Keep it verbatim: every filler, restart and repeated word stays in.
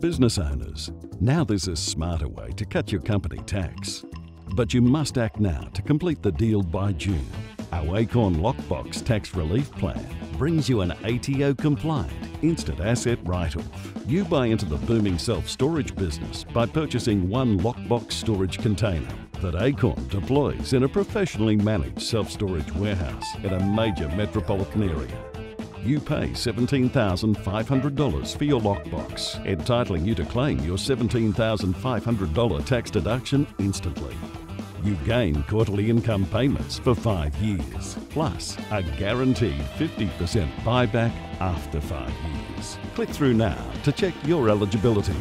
business owners, now there's a smarter way to cut your company tax. But you must act now to complete the deal by June. Our Acorn Lockbox Tax Relief Plan brings you an A T O-compliant instant asset write-off. You buy into the booming self-storage business by purchasing one lockbox storage container that Acorn deploys in a professionally managed self-storage warehouse in a major metropolitan area. You pay seventeen thousand five hundred dollars for your lockbox, entitling you to claim your seventeen thousand five hundred dollars tax deduction instantly. You gain quarterly income payments for five years, plus a guaranteed fifty percent buyback after five years. Click through now to check your eligibility.